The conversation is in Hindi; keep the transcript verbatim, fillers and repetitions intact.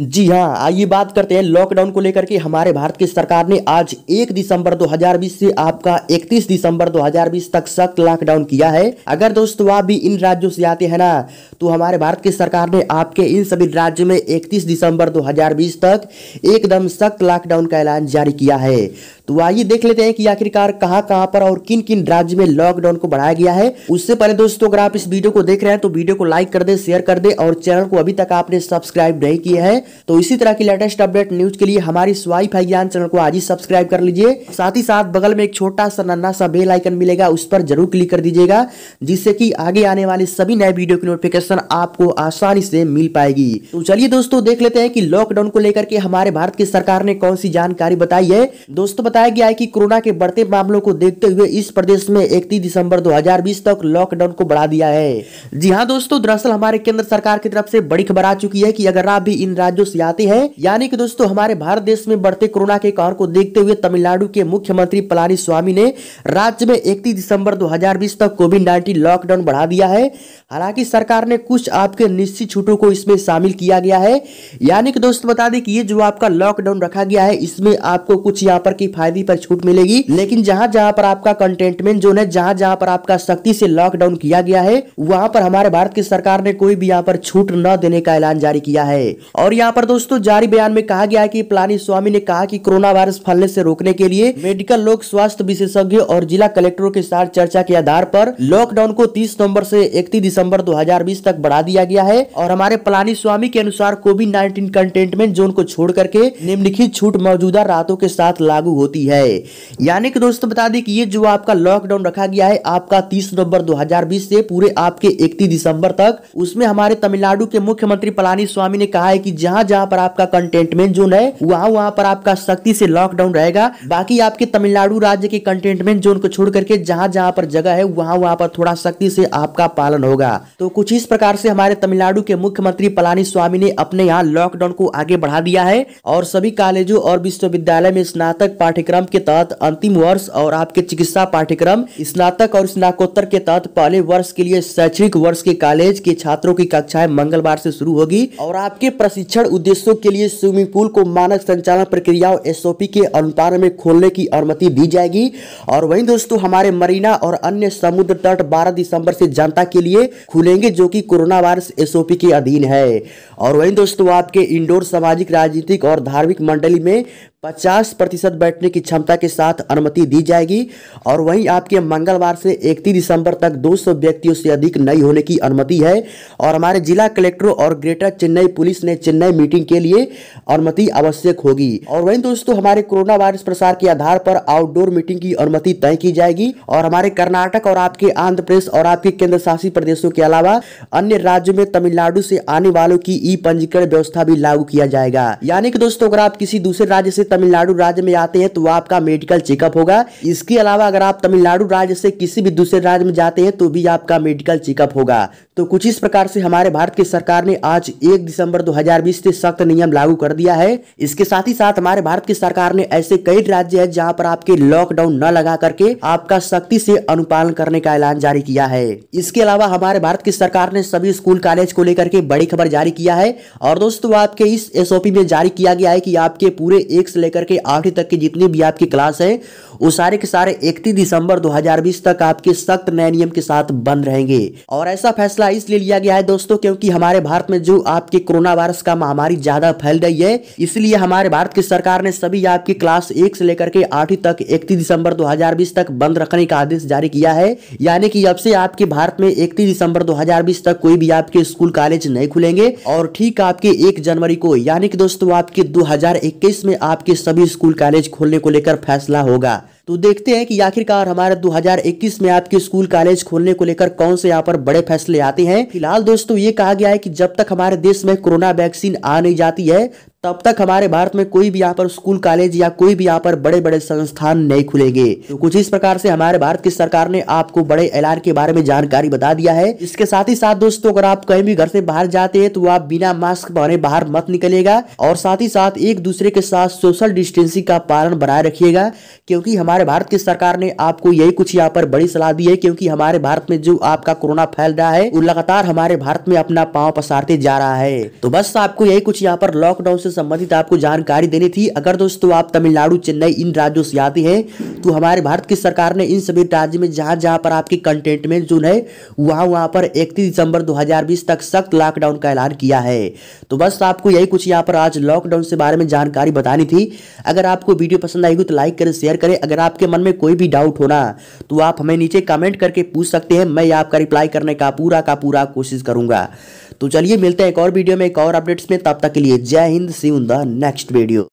जी हाँ, आइए बात करते हैं लॉकडाउन को लेकर के। हमारे भारत की सरकार ने आज एक दिसंबर दो हज़ार बीस से आपका इकतीस दिसंबर दो हज़ार बीस तक सख्त लॉकडाउन किया है। अगर दोस्तों आप भी इन राज्यों से आते हैं ना, तो हमारे भारत की सरकार ने आपके इन सभी राज्यों में इकतीस दिसंबर दो हज़ार बीस तक एकदम सख्त लॉकडाउन का ऐलान जारी किया है। तो आइए देख लेते हैं कि आखिरकार कहाँ कहाँ पर और किन किन राज्य में लॉकडाउन को बढ़ाया गया है। उससे पहले दोस्तों अगर आप इस वीडियो को देख रहे हैं तो वीडियो को लाइक कर दे, शेयर कर दे और चैनल को अभी तक आपने सब्सक्राइब नहीं किया है तो इसी तरह की लेटेस्ट अपडेट न्यूज के लिए हमारी स्वाइफाई ज्ञान चैनल को आज ही सब्सक्राइब कर लीजिए। साथ ही साथ बगल में एक छोटा सा नन्हा सा बेल आइकन मिलेगा, उस पर जरूर क्लिक कर दीजिएगा, जिससे कि आगे आने वाले सभी नए वीडियो की नोटिफिकेशन आपको आसानी से मिल पाएगी। तो चलिए दोस्तों देख लेते हैं कि लॉकडाउन को लेकर के हमारे भारत की सरकार ने कौन सी जानकारी बताई है। दोस्तों बताया गया है कि कोरोना के बढ़ते मामलों को देखते हुए इस प्रदेश में इकतीस दिसंबर दो हज़ार बीस तक लॉकडाउन को बढ़ा दिया है। जी हाँ दोस्तों, दरअसल हमारे केंद्र सरकार की तरफ से बड़ी खबर आ चुकी है कि अगर आप भी इन राज्यों से आते हैं, यानी कि दोस्तों हमारे भारत देश में बढ़ते कोरोना के कारण को देखते हुए तमिलनाडु के मुख्यमंत्री पलानी स्वामी ने राज्य में इकतीस दिसंबर दो हज़ार बीस तक कोविड नाइनटीन लॉकडाउन बढ़ा दिया है। हालांकि सरकार ने कुछ आपके निश्चित छूटों को इसमें शामिल किया गया है। यानी कि दोस्तों बता दें कि ये जो आपका लॉकडाउन रखा गया है इसमें आपको कुछ यहाँ पर किफायती पर छूट मिलेगी, लेकिन जहां जहां पर आपका कंटेनमेंट जोन है, जहां जहां पर आपका सख्ती से लॉकडाउन किया गया है, वहां पर हमारे भारत की सरकार ने कोई भी यहाँ पर छूट न देने का ऐलान जारी किया है। और यहाँ पर दोस्तों जारी बयान में कहा गया है कि पलानी स्वामी ने कहा कि कोरोना वायरस फैलने से रोकने के लिए मेडिकल लोग, स्वास्थ्य विशेषज्ञ और जिला कलेक्टरों के साथ चर्चा के आधार पर लॉकडाउन को तीस नवंबर से इकतीस दिसंबर दो हज़ार बीस तक बढ़ा दिया गया है। और हमारे पलानी स्वामी के अनुसार कोविड नाइनटीन कंटेनमेंट जोन को छोड़ करके निम्नलिखित छूट मौजूदा रातों के साथ लागू होती है। यानी कि दोस्तों बता दें कि ये जो आपका लॉकडाउन रखा गया है आपका तीस नवंबर दो हज़ार बीस से पूरे आपके इकतीस दिसंबर तक, उसमें हमारे तमिलनाडु के मुख्यमंत्री पलानी स्वामी ने कहा है कि जहां जहां पर आपका कंटेनमेंट जोन है वहां वहां पर आपका सख्ती से लॉकडाउन रहेगा। बाकी आपके तमिलनाडु राज्य के कंटेनमेंट जोन को छोड़ करके जहां जहां पर जगह है वहां वहां पर थोड़ा सख्ती से आपका पालन होगा। तो कुछ इस प्रकार से हमारे तमिलनाडु के मुख्यमंत्री पलानी स्वामी ने अपने यहाँ लॉकडाउन को आगे बढ़ा दिया है और सभी कॉलेजों और विश्वविद्यालय में स्नातक पाठ्यक्रम के तहत अंतिम वर्ष और आपके चिकित्सा पाठ्यक्रम स्नातक और स्नाकोत्तर के तहत पहले वर्ष के लिए शैक्षणिक वर्ष के कॉलेज के छात्रों की कक्षाएं मंगलवार से शुरू होगी। और आपके प्रशिक्षण उद्देश्यों के लिए स्विमिंग पूल को मानक संचालन प्रक्रियाओं एसओपी के अनुपालन में खोलने की अनुमति दी जाएगी। और वहीं दोस्तों हमारे मरीना और अन्य समुद्र तट बारह दिसंबर से जनता के लिए खुलेंगे, जो कि कोरोना वायरस एसओपी के अधीन है। और वहीं दोस्तों आपके इंडोर सामाजिक, राजनीतिक और धार्मिक मंडली में पचास प्रतिशत बैठने की क्षमता के साथ अनुमति दी जाएगी। और वहीं आपके मंगलवार से इकतीस दिसंबर तक दो सौ व्यक्तियों से अधिक नहीं होने की अनुमति है। और हमारे जिला कलेक्टरों और ग्रेटर चेन्नई पुलिस ने चेन्नई मीटिंग के लिए अनुमति आवश्यक होगी। और वहीं दोस्तों हमारे कोरोना वायरस प्रसार के आधार पर आउटडोर मीटिंग की अनुमति तय की जाएगी। और हमारे कर्नाटक और आपके आंध्र प्रदेश और आपके केंद्र शासित प्रदेशों के अलावा अन्य राज्यों में तमिलनाडु से आने वालों की ई पंजीकरण व्यवस्था भी लागू किया जाएगा। यानी कि दोस्तों अगर आप किसी दूसरे राज्य से तमिलनाडु राज्य में आते हैं तो आपका मेडिकल चेकअप होगा। इसके अलावा अगर आप तमिलनाडु राज्य से किसी भी दूसरे राज्य में जाते हैं तो भी आपका मेडिकल चेकअप होगा। तो कुछ इस प्रकार से हमारे भारत की सरकार ने आज एक दिसंबर दो हज़ार बीस से सख्त नियम लागू कर दिया है। इसके साथ ही साथ हमारे भारत की सरकार ने ऐसे कई राज्य है जहाँ पर आपके लॉकडाउन न लगा करके आपका सख्ती से अनुपालन करने का ऐलान जारी किया है। इसके अलावा हमारे भारत की सरकार ने सभी स्कूल कॉलेज को लेकर के बड़ी खबर जारी किया है। और दोस्तों आपके इस एसओपी में जारी किया गया है कि आपके पूरे एक लेकर के आठवीं तक की जितनी भी आपकी क्लास है वो सारे के सारे इकतीस दिसंबर दो हज़ार बीस तक आपके सख्त नए नियम के साथ बंद रहेंगे। और ऐसा फैसला इसलिए लिया गया है दोस्तों क्योंकि हमारे भारत में जो आपके कोरोना वायरस का महामारी ज्यादा फैल रही है, इसलिए हमारे भारत की सरकार ने सभी आपकी क्लास एक से लेकर के आठवीं तक इकतीस दिसंबर दो हज़ार बीस तक बंद रखने का आदेश जारी किया है। यानी कि अब से आपके भारत में इकतीस दिसंबर दो हज़ार बीस तक कोई भी आपके स्कूल कॉलेज नहीं खुलेंगे। और ठीक आपके एक जनवरी को यानी कि दोस्तों आपके दो हजार इक्कीस में आपके के सभी स्कूल कॉलेज खोलने को लेकर फैसला होगा। तो देखते हैं कि आखिरकार हमारे दो हज़ार इक्कीस में आपके स्कूल कॉलेज खोलने को लेकर कौन से यहाँ पर बड़े फैसले आते हैं। फिलहाल दोस्तों ये कहा गया है कि जब तक हमारे देश में कोरोना वैक्सीन आ नहीं जाती है तब तक हमारे भारत में कोई भी यहाँ पर स्कूल कॉलेज या कोई भी यहाँ पर बड़े बड़े संस्थान नहीं खुलेंगे। तो कुछ इस प्रकार से हमारे भारत की सरकार ने आपको बड़े ऐलान के बारे में जानकारी बता दिया है। इसके साथ ही साथ दोस्तों अगर आप कहीं भी घर से बाहर जाते हैं तो आप बिना मास्क पहने बाहर मत निकलेगा। और साथ ही साथ एक दूसरे के साथ सोशल डिस्टेंसिंग का पालन बनाए रखिएगा, क्योंकि हमारे हमारे भारत की सरकार ने आपको यही कुछ यहाँ पर बड़ी सलाह दी है, क्योंकि हमारे भारत में जो आपका कोरोना फैल रहा है वो लगातार हमारे भारत में अपना पाँव पसारते जा रहा है। तो बस आपको यही कुछ यहाँ पर लॉकडाउन से संबंधित आपको जानकारी देनी थी। अगर दोस्तों आप तमिलनाडु, चेन्नई इन राज्यों से आते हैं तो हमारे भारत की सरकार ने इन सभी राज्य में जहाँ जहाँ पर आपकी कंटेनमेंट जोन है वहाँ वहाँ पर इकतीस दिसंबर दो हजार बीस तक सख्त लॉकडाउन का ऐलान किया है। तो बस आपको यही कुछ यहाँ पर आज लॉकडाउन से बारे में जानकारी बतानी थी। अगर आपको वीडियो पसंद आएगी तो लाइक करें, शेयर करें। अगर आपके मन में कोई भी डाउट होना तो आप हमें नीचे कमेंट करके पूछ सकते हैं, मैं आपका रिप्लाई करने का पूरा का पूरा कोशिश करूंगा। तो चलिए मिलते हैं एक और वीडियो में एक और अपडेट्स में, तब तक के लिए जय Hind, see you in the next video.